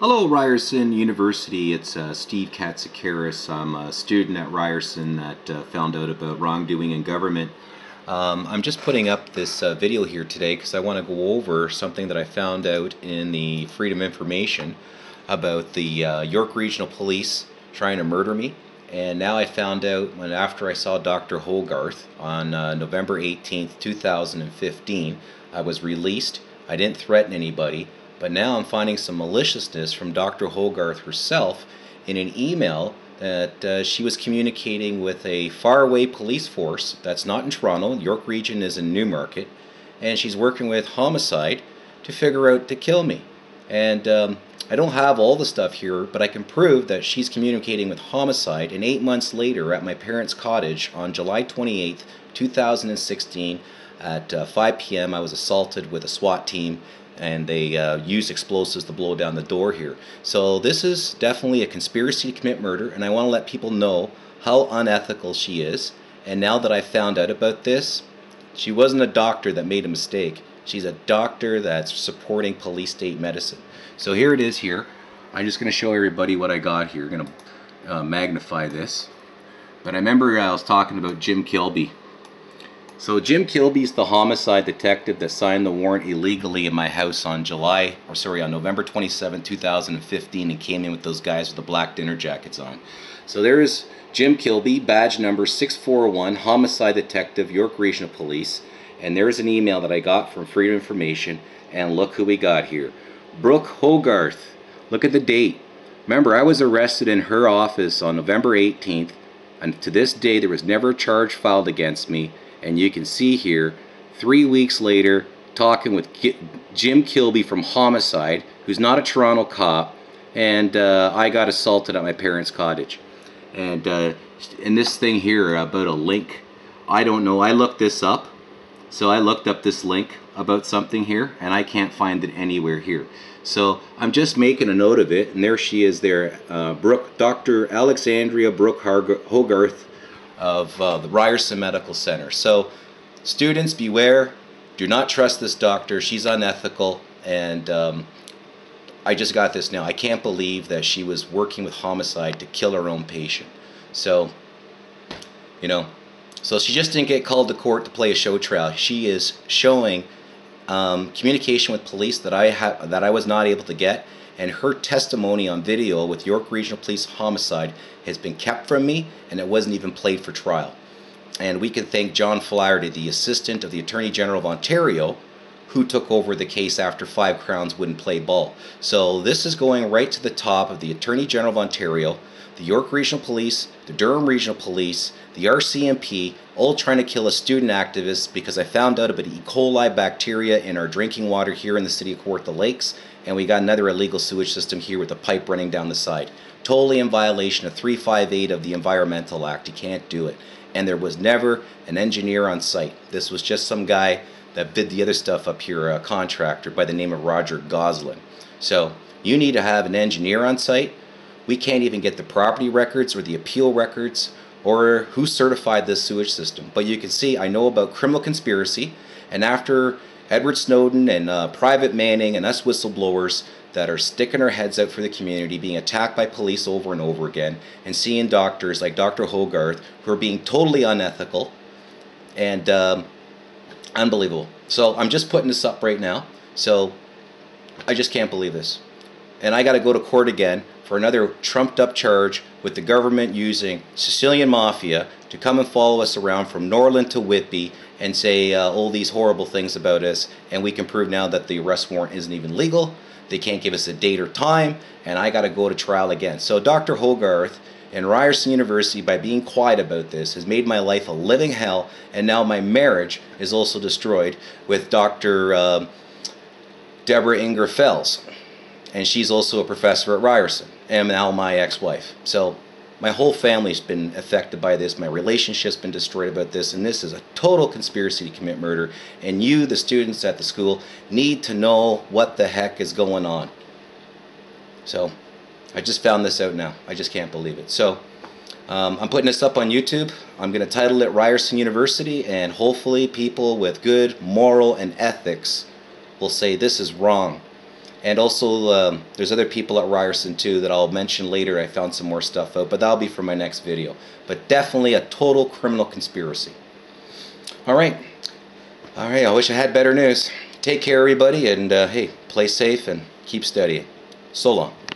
Hello, Ryerson University. It's Steve Katsikaris. I'm a student at Ryerson that found out about wrongdoing in government. I'm just putting up this video here today because I want to go over something that I found out in the Freedom Information about the York Regional Police trying to murder me. And now I found out when after I saw Dr. Hogarth on November 18th, 2015, I was released. I didn't threaten anybody. But now I'm finding some maliciousness from Dr. Hogarth herself in an email that she was communicating with a faraway police force that's not in Toronto. York Region is in Newmarket, and she's working with homicide to figure out to kill me. And I don't have all the stuff here, but I can prove that she's communicating with homicide. And 8 months later, at my parents' cottage on July 28, 2016, at 5 p.m., I was assaulted with a SWAT team, and they used explosives to blow down the door here. So this is definitely a conspiracy to commit murder, and I want to let people know how unethical she is. And now that I found out about this, she wasn't a doctor that made a mistake. She's a doctor that's supporting police state medicine. So here it is here. I'm just going to show everybody what I got here. I'm going to magnify this. But I remember I was talking about Jim Kilby. So Jim Kilby's the homicide detective that signed the warrant illegally in my house on November 27, 2015, and came in with those guys with the black dinner jackets on. So there is Jim Kilby, badge number 641, homicide detective, York Regional Police, and there is an email that I got from Freedom Information, and look who we got here. Brooke Hogarth. Look at the date. Remember, I was arrested in her office on November 18th, and to this day there was never a charge filed against me. And you can see here, 3 weeks later, talking with Jim Kilby from Homicide, who's not a Toronto cop, and I got assaulted at my parents' cottage. And in this thing here about a link, I don't know, I looked this up. So I looked up this link about something here, and I can't find it anywhere here. So I'm just making a note of it, and there she is there, Dr. Alexandria Brooke Hogarth, of the Ryerson Medical Center. So students, beware. Do not trust this doctor. She's unethical, and I just got this now. I can't believe that she was working with homicide to kill her own patient. So, you know, so she just didn't get called to court to play a show trial. She is showing communication with police that I was not able to get, and her testimony on video with York Regional Police Homicide has been kept from me, and it wasn't even played for trial. And we can thank John Flaherty, the assistant of the Attorney General of Ontario, who took over the case after Five Crowns wouldn't play ball. So this is going right to the top of the Attorney General of Ontario, the York Regional Police, the Durham Regional Police, the RCMP, all trying to kill a student activist because I found out about E. coli bacteria in our drinking water here in the city of Kawartha Lakes, and we got another illegal sewage system here with a pipe running down the side. Totally in violation of 358 of the Environmental Act. You can't do it. And there was never an engineer on site. This was just some guy that did the other stuff up here, a contractor by the name of Roger Goslin. So you need to have an engineer on site. We can't even get the property records or the appeal records or who certified this sewage system. But you can see I know about criminal conspiracy, and after Edward Snowden and Private Manning and us whistleblowers that are sticking our heads out for the community, being attacked by police over and over again, and seeing doctors like Dr. Hogarth who are being totally unethical and unbelievable. So I'm just putting this up right now. So I just can't believe this. And I got to go to court again for another trumped up charge with the government using Sicilian mafia to come and follow us around from Norland to Whitby and say all these horrible things about us, and we can prove now that the arrest warrant isn't even legal. They can't give us a date or time, and I got to go to trial again. So Dr. Hogarth and Ryerson University, by being quiet about this, has made my life a living hell, and now my marriage is also destroyed with Dr. Deborah Ingerfels, and she's also a professor at Ryerson, and now my ex-wife. So my whole family's been affected by this. My relationship's been destroyed about this, and this is a total conspiracy to commit murder. And you, the students at the school, need to know what the heck is going on. So I just found this out now. I just can't believe it. So I'm putting this up on YouTube. I'm going to title it Ryerson University, and hopefully people with good moral and ethics will say this is wrong. And also there's other people at Ryerson too that I'll mention later. I found some more stuff out, but that'll be for my next video. But definitely a total criminal conspiracy. All right, I wish I had better news. Take care, everybody, and hey, play safe and keep studying. So long.